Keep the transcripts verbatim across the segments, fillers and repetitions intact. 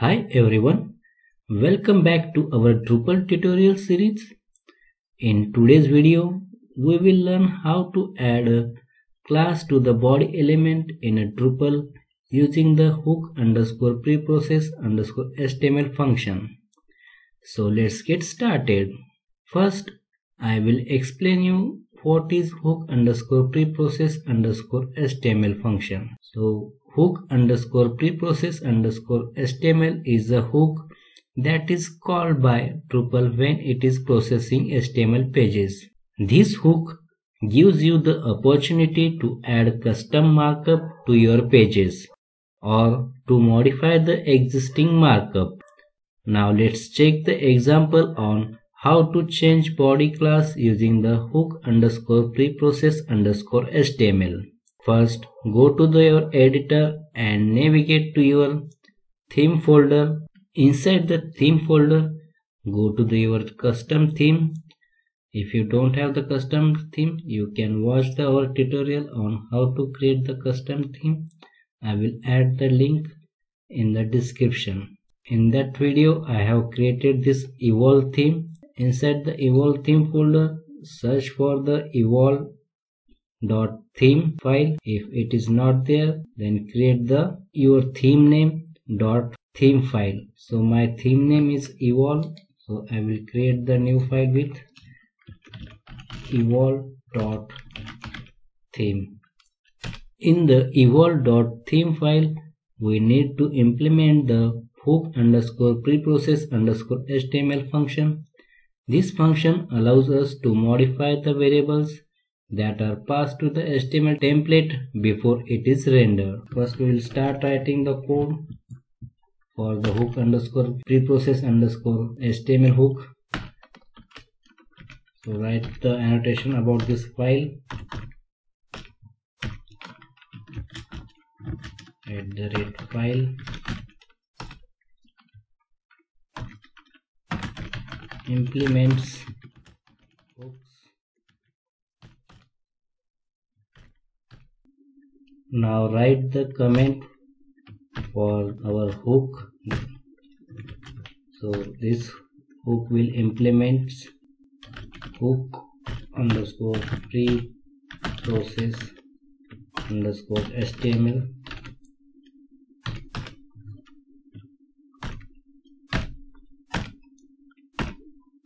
Hi everyone, welcome back to our Drupal tutorial series. In today's video, we will learn how to add a class to the body element in a Drupal using the hook underscore preprocess underscore html function. So let's get started. First, I will explain you what is hook underscore preprocess underscore html function. So hook underscore preprocess underscore html is a hook that is called by Drupal when it is processing H T M L pages. This hook gives you the opportunity to add custom markup to your pages or to modify the existing markup. Now let's check the example on how to change body class using the hook underscore preprocess underscore html. First, go to the, your editor and navigate to your theme folder. Inside the theme folder, go to the, your custom theme. If you don't have the custom theme, you can watch the, our tutorial on how to create the custom theme. I will add the link in the description. In that video, I have created this Evolve theme. Inside the Evolve theme folder, search for the evolve dot theme file. If it is not there, then create the your theme name dot theme file. So my theme name is Evolve. So I will create the new file with evolve dot theme. In the evolve dot theme file, we need to implement the hook underscore preprocess underscore html function. This function allows us to modify the variables that are passed to the H T M L template before it is rendered. First, we will start writing the code for the hook underscore preprocess underscore html hook. So write the annotation about this file. At the rate file. Implements. Now write the comment for our hook. So this hook will implement hook underscore preprocess underscore html.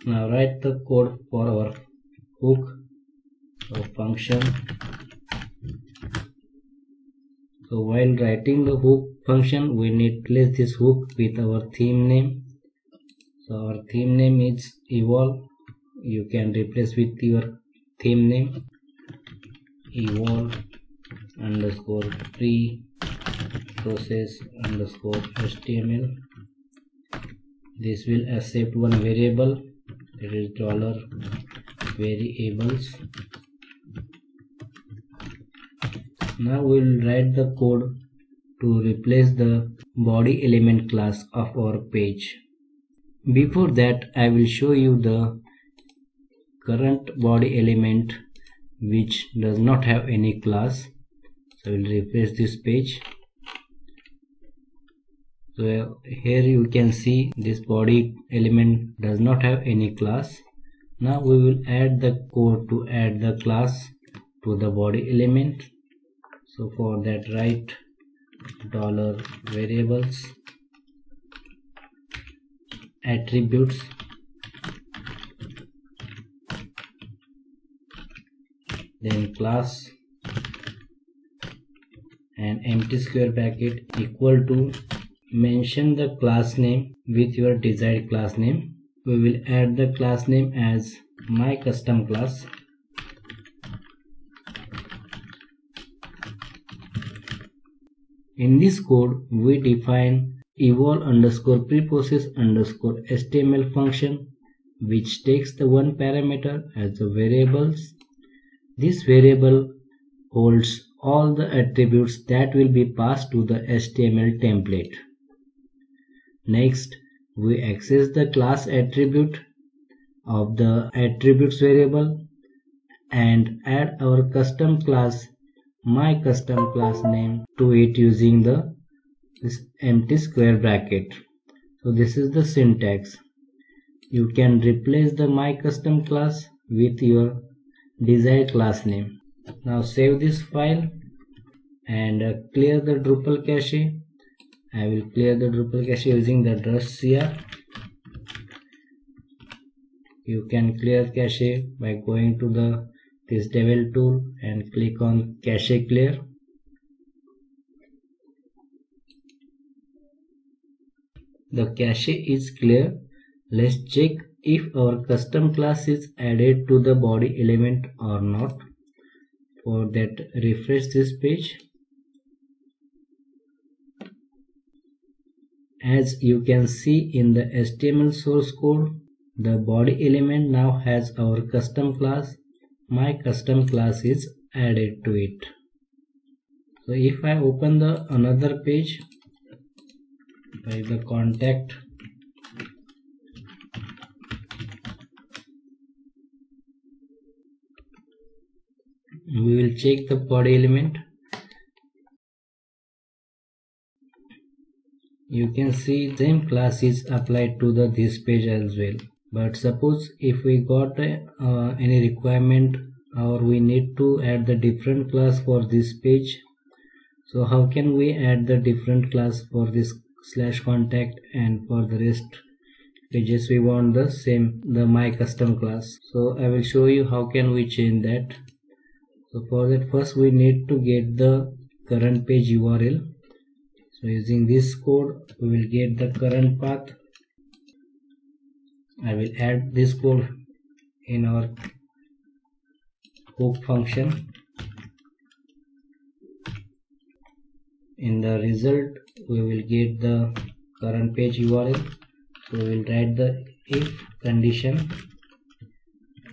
Now write the code for our hook or function. So while writing the hook function, we need to place this hook with our theme name. So our theme name is Evolve. You can replace with your theme name Evolve underscore preprocess underscore html. This will accept one variable, that is dollar variables. Now we will write the code to replace the body element class of our page. Before that, I will show you the current body element which does not have any class. So I will replace this page. So here you can see this body element does not have any class. Now we will add the code to add the class to the body element. So for that, write dollar variables attributes. Then class and empty square bracket equal to, mention the class name with your desired class name. We will add the class name as my custom class. In this code, we define evolve underscore preprocess underscore html function, which takes the one parameter as the variables. This variable holds all the attributes that will be passed to the H T M L template. Next, we access the class attribute of the attributes variable and add our custom class my custom class name to it using the this empty square bracket. So this is the syntax. You can replace the my custom class with your desired class name. Now save this file and uh, clear the Drupal cache. I will clear the Drupal cache using the Drush C R. You can clear cache by going to the this devil tool and click on cache clear. The cache is clear. Let's check if our custom class is added to the body element or not. For that, refresh this page. As you can see in the H T M L source code, the body element now has our custom class. My custom class is added to it. So if I open the another page by the contact, we will check the body element. You can see same class is applied to the this page as well. But suppose if we got a, uh, any requirement or we need to add the different class for this page. So how can we add the different class for this slash contact, and for the rest pages we want the same the my custom class. So I will show you how can we change that. So for that, first we need to get the current page U R L. So using this code we will get the current path. I will add this code in our hook function. In the result we will get the current page U R L. So we will write the if condition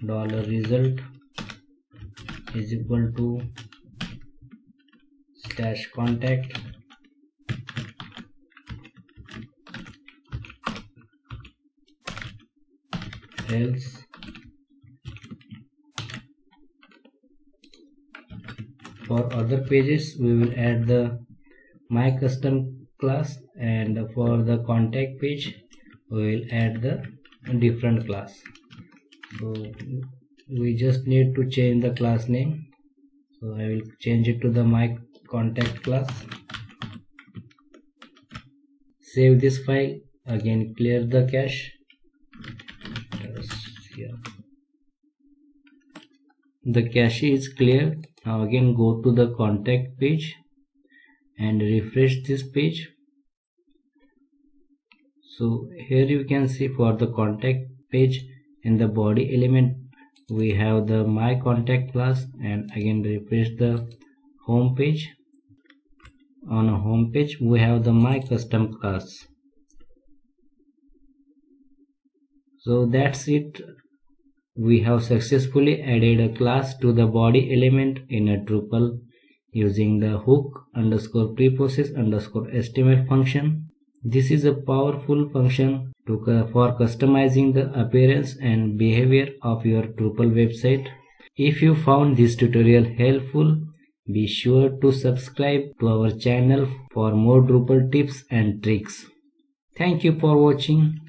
dollar result is equal to slash contact else for other pages we will add the my custom class, and for the contact page we will add the different class. So we just need to change the class name. So I will change it to the my contact class. Save this file. Again clear the cache. The cache is clear. Now again go to the contact page and refresh this page. So here you can see for the contact page, in the body element we have the my contact class, and again refresh the home page. On a home page we have the my custom class. So that's it. We have successfully added a class to the body element in a Drupal using the hook underscore preprocess underscore html function. This is a powerful function to, for customizing the appearance and behavior of your Drupal website. If you found this tutorial helpful, be sure to subscribe to our channel for more Drupal tips and tricks. Thank you for watching.